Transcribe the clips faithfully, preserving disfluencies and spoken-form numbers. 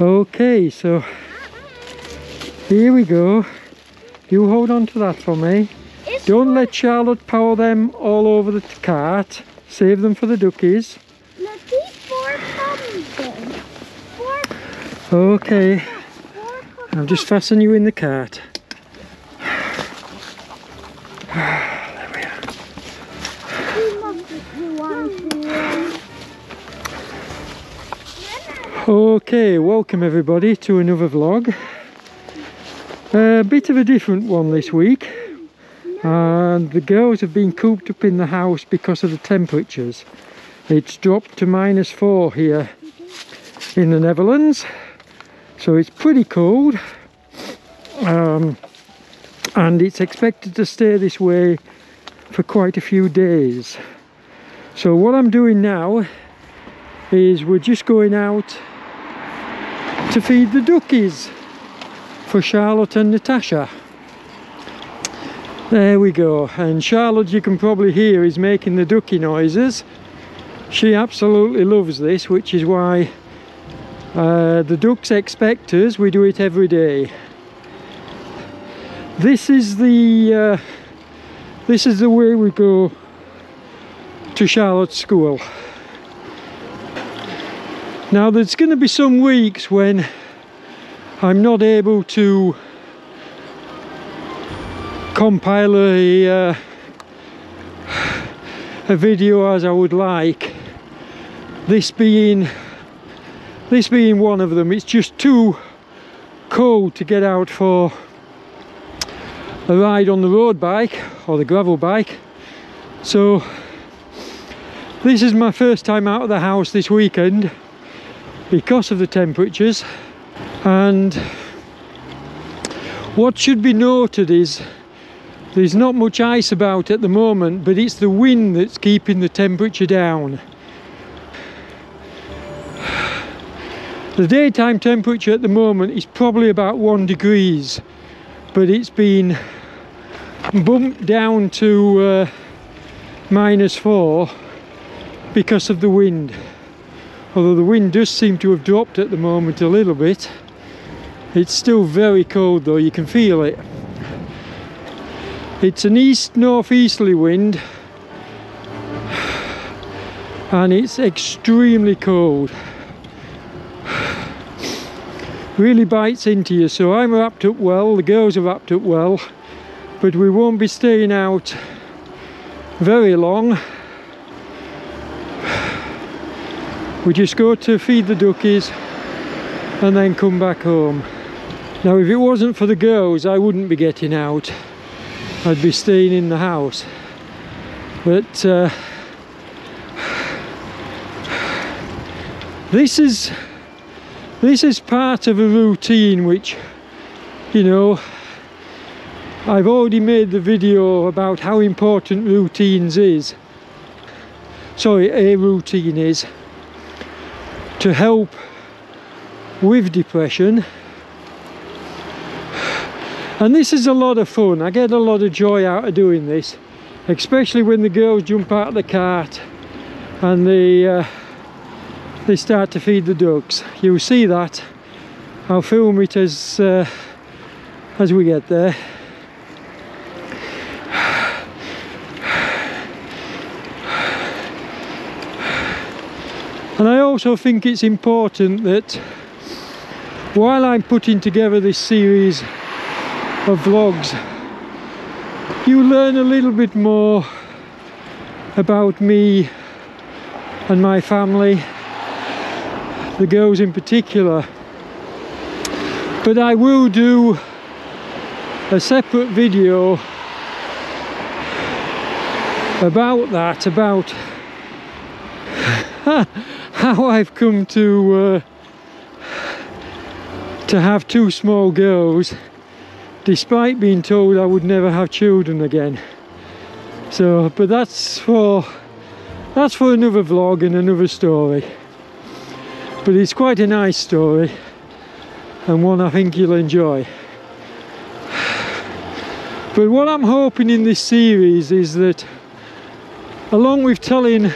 Okay, so here we go. You hold on to that for me. It's Don't let Charlotte power them all over the cart. Save them for the duckies. No, these four come four. Okay. I'll just fasten you in the cart. There we are. Okay, welcome everybody to another vlog. A bit of a different one this week. And the girls have been cooped up in the house because of the temperatures. It's dropped to minus four here in the Netherlands. So it's pretty cold, um, and it's expected to stay this way for quite a few days. So what I'm doing now is we're just going out to feed the duckies for Charlotte and Natasha. There we go. And Charlotte, you can probably hear, is making the ducky noises. She absolutely loves this, which is why Uh, the ducks expect us, we do it every day. This is the uh, this is the way we go to Charlotte's school. Now there's going to be some weeks when I'm not able to compile a, uh, a video as I would like, this being This being one of them. It's just too cold to get out for a ride on the road bike or the gravel bike. So this is my first time out of the house this weekend because of the temperatures. And what should be noted is there's not much ice about at the moment, but it's the wind that's keeping the temperature down. The daytime temperature at the moment is probably about one degrees, but it's been bumped down to uh, minus four because of the wind. Although the wind does seem to have dropped at the moment a little bit, it's still very cold though, you can feel it. It's an east-northeasterly wind and it's extremely cold. Really bites into you. So I'm wrapped up well, the girls are wrapped up well, but we won't be staying out very long. We just go to feed the duckies and then come back home. Now if it wasn't for the girls I wouldn't be getting out, I'd be staying in the house, but uh, this is This is part of a routine which, you know, I've already made the video about how important routines is. Sorry, a routine is to help with depression. And this is a lot of fun. I get a lot of joy out of doing this, especially when the girls jump out of the cart and they uh, they start to feed the ducks. You'll see that. I'll film it as uh, as we get there. And I also think it's important that while I'm putting together this series of vlogs, you learn a little bit more about me and my family, the girls in particular. But I will do a separate video about that, about how I've come to uh, to have two small girls despite being told I would never have children again. So, but that's for that's for another vlog and another story. But it's quite a nice story and one I think you'll enjoy. But what I'm hoping in this series is that, along with telling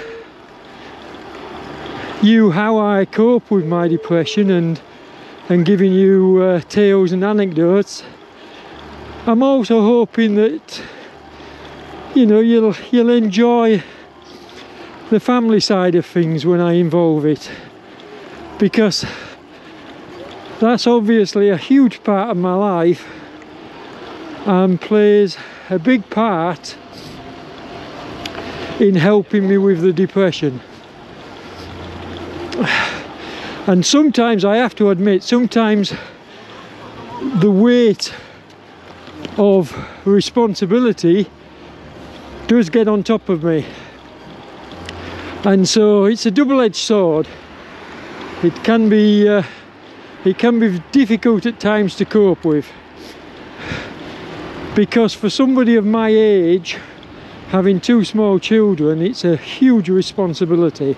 you how I cope with my depression and and giving you uh, tales and anecdotes, I'm also hoping that, you know, you'll you'll enjoy the family side of things when I involve it, because that's obviously a huge part of my life and plays a big part in helping me with the depression. And sometimes, I have to admit, sometimes the weight of responsibility does get on top of me. And so it's a double-edged sword. It can be uh, it can be difficult at times to cope with, because for somebody of my age having two small children, it's a huge responsibility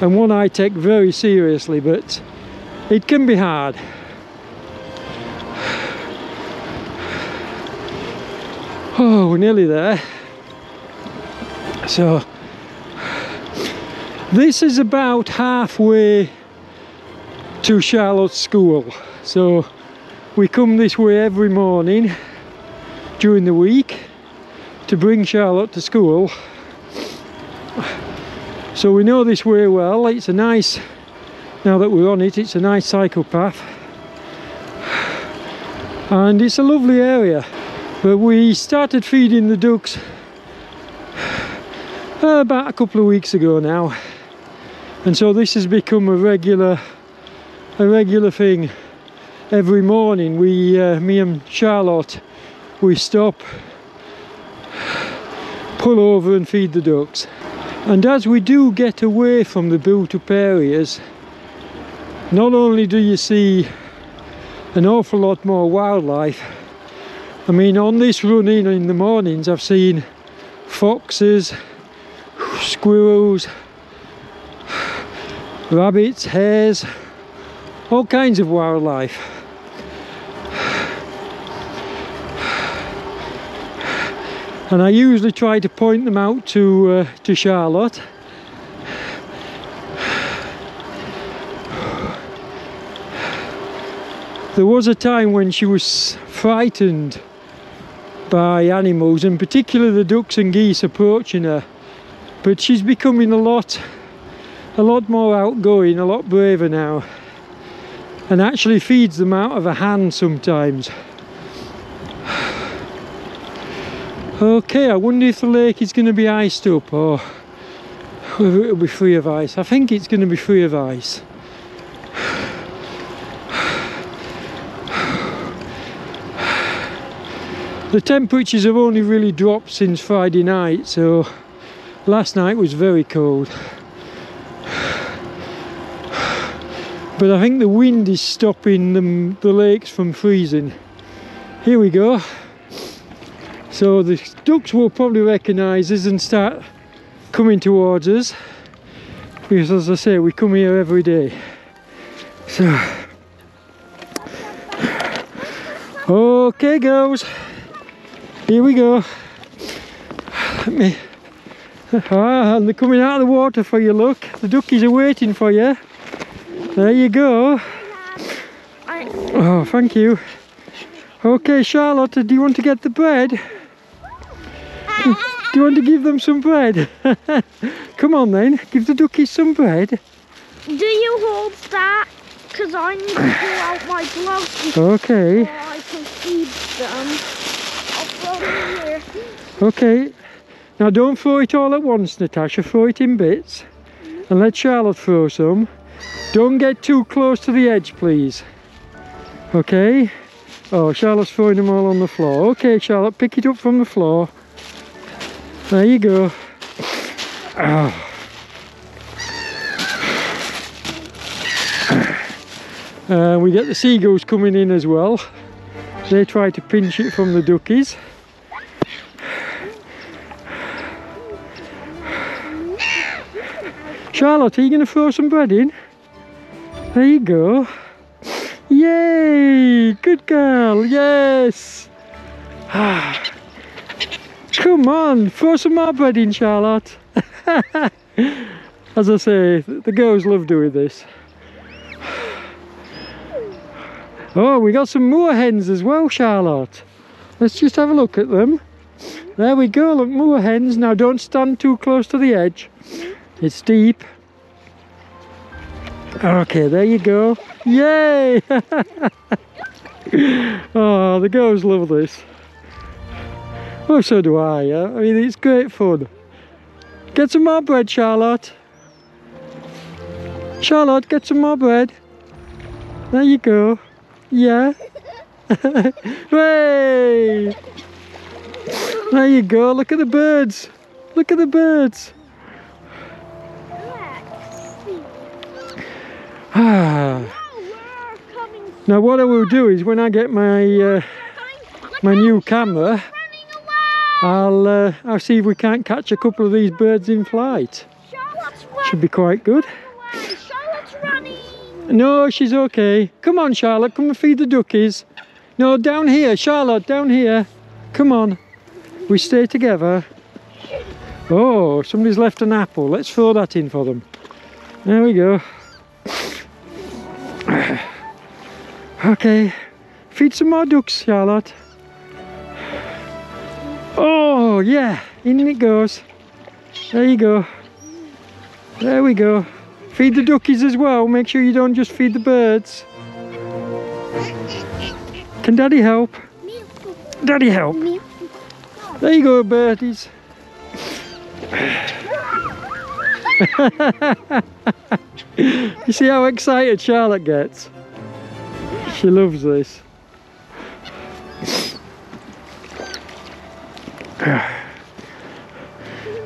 and one I take very seriously, but it can be hard. Oh, we're nearly there. So this is about halfway to Charlotte's school, so we come this way every morning during the week to bring Charlotte to school, so we know this way well. It's a nice, now that we're on it, it's a nice cycle path and it's a lovely area. But we started feeding the ducks about a couple of weeks ago now, and so this has become a regular a regular thing. Every morning we uh, me and Charlotte, we stop, pull over and feed the ducks. And as we do get away from the built-up areas, not only do you see an awful lot more wildlife. I mean, on this run in in the mornings, I've seen foxes, squirrels, rabbits, hares, all kinds of wildlife. And I usually try to point them out to uh, to Charlotte. There was a time when she was frightened by animals, and particularly the ducks and geese approaching her, but she's becoming a lot a lot more outgoing, a lot braver now, and actually feeds them out of her hand sometimes. Okay, I wonder if the lake is going to be iced up or whether it'll be free of ice. I think it's going to be free of ice. The temperatures have only really dropped since Friday night, so last night was very cold. But I think the wind is stopping them, the lakes from freezing. Here we go. So the ducks will probably recognise us and start coming towards us, because as I say, we come here every day. So, okay girls, here we go. Let me. Ah, and they're coming out of the water for you, look. The duckies are waiting for you. There you go. Oh, thank you. Okay, Charlotte, do you want to get the bread? Do you want to give them some bread? Come on then, give the duckies some bread. Do you hold that? Because I need to pull out my gloves before okay. I can feed them. Here. Okay, now don't throw it all at once, Natasha, throw it in bits. Mm-hmm. And let Charlotte throw some. Don't get too close to the edge, please. Okay. Oh, Charlotte's throwing them all on the floor. Okay, Charlotte, pick it up from the floor. There you go. Oh. Uh, we get the seagulls coming in as well. They try to pinch it from the duckies. Charlotte, are you going to throw some bread in? There you go. Yay! Good girl, yes! Ah. Come on, throw some more bread in, Charlotte. As I say, the girls love doing this. Oh, we got some moor hens as well, Charlotte. Let's just have a look at them. There we go, look, moor hens. Now don't stand too close to the edge. It's steep. Okay, there you go. Yay! Oh, the girls love this. Oh, so do I. Yeah? I mean, it's great fun. Get some more bread, Charlotte. Charlotte, get some more bread. There you go. Yeah. Hey! There you go. Look at the birds. Look at the birds. Ah. Now what I will do is when I get my uh, my new camera, I'll uh, I'll see if we can't catch a couple of these birds in flight. Should be quite good. No, she's okay. Come on, Charlotte, come and feed the duckies. No, down here, Charlotte, down here. Come on, we stay together. Oh, somebody's left an apple. Let's throw that in for them. There we go. Okay, feed some more ducks, Charlotte. Oh yeah, in it goes. There you go. There we go. Feed the duckies as well. Make sure you don't just feed the birds. Can Daddy help? Daddy help. There you go, birdies. You see how excited Charlotte gets? She loves this.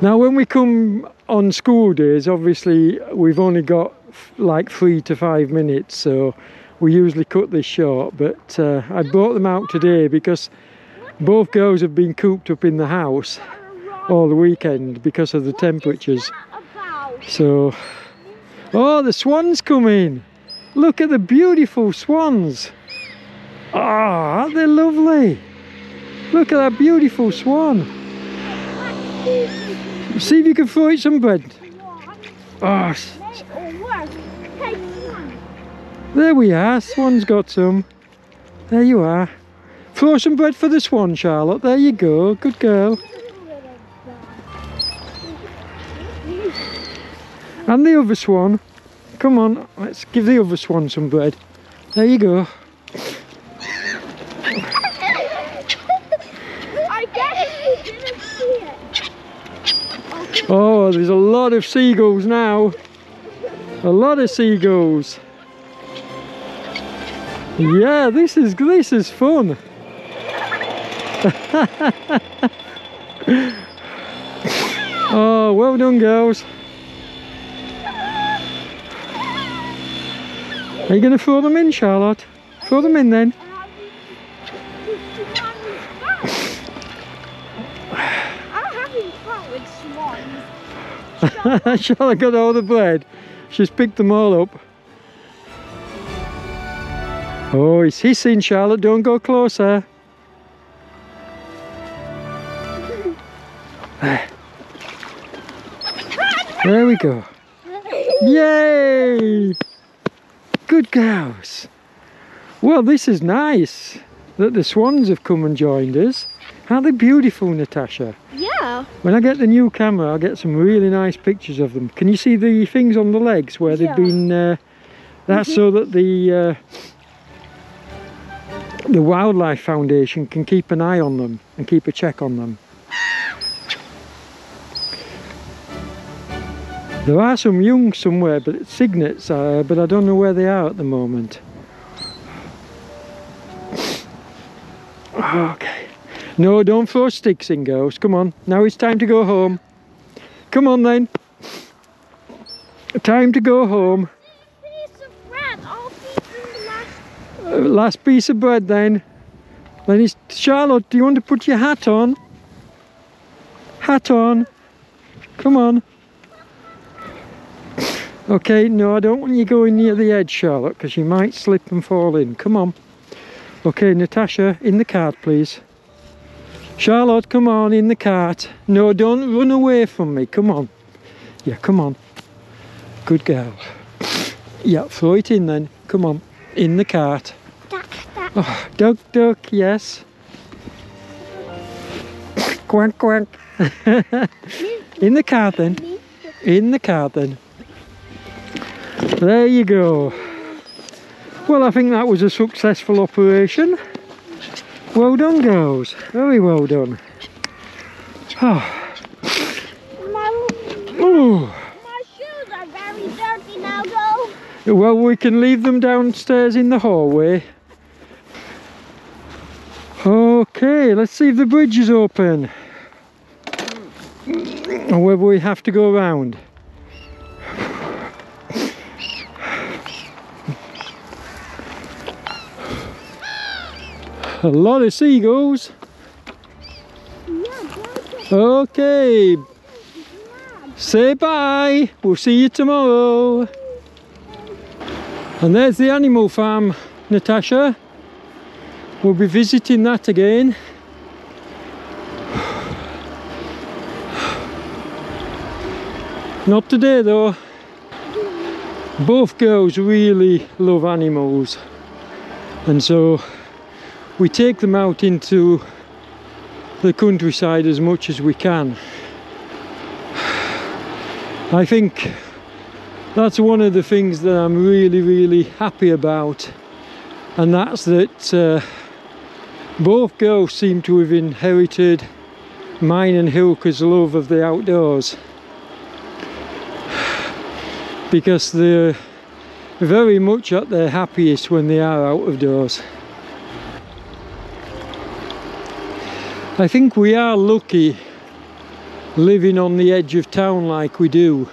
Now when we come on school days, obviously we've only got like three to five minutes, so we usually cut this short, but uh, I brought them out today because both girls have been cooped up in the house all the weekend because of the temperatures. So, oh, the swans come in. Look at the beautiful swans. Ah, oh, aren't they lovely? Look at that beautiful swan. See if you can throw it some bread. Oh. There we are, swan's got some. There you are. Throw some bread for the swan, Charlotte. There you go, good girl. And the other swan. Come on, let's give the other swan some bread. There you go. I guess you didn't see it. Oh, there's a lot of seagulls now. A lot of seagulls. Yeah, this is this is fun. Oh, well done, girls. Are you going to throw them in, Charlotte? Throw them in then. I'm having fun with swans. Charlotte got all the bread. She's picked them all up. Oh, he's hissing, Charlotte. Don't go closer. There we go. Yay! Good girls. Well, this is nice that the swans have come and joined us. Aren't they beautiful, Natasha? Yeah. When I get the new camera, I'll get some really nice pictures of them. Can you see the things on the legs where yeah. they've been... Uh, that's mm-hmm. so that the, uh, the Wildlife Foundation can keep an eye on them and keep a check on them. There are some young somewhere, but cygnets are, but I don't know where they are at the moment. Okay. No, don't throw sticks in, girls. Come on. Now it's time to go home. Come on then. Time to go home. Piece of bread. I'll feed you the last... Uh, last piece of bread then. Then it's Charlotte, do you want to put your hat on? Hat on. Come on. Okay, no, I don't want you going near the edge, Charlotte, because you might slip and fall in. Come on. Okay, Natasha, in the cart, please. Charlotte, come on, in the cart. No, don't run away from me. Come on. Yeah, come on. Good girl. Yeah, throw it in then. Come on, in the cart. Oh, dog, dog, yes. Quack, quack. In the car then. In the car then. There you go. Well, I think that was a successful operation. Well done, girls. Very well done. Oh. Ooh. Well, we can leave them downstairs in the hallway. Okay, let's see if the bridge is open. Or whether we have to go around. A lot of seagulls. Okay. Say bye. We'll see you tomorrow. And there's the animal farm, Natasha. We'll be visiting that again. Not today though. Both girls really love animals. And so we take them out into the countryside as much as we can. I think that's one of the things that I'm really, really happy about, and that's that uh, both girls seem to have inherited mine and Hilke's love of the outdoors, because they're very much at their happiest when they are out of doors. I think we are lucky living on the edge of town like we do,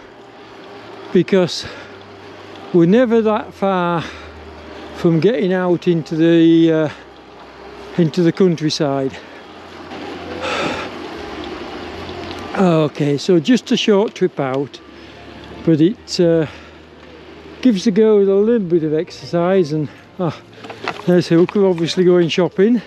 because we're never that far from getting out into the uh, into the countryside. Okay, so just a short trip out, but it uh, gives the girls a little bit of exercise. And oh, there's Hilke obviously going shopping.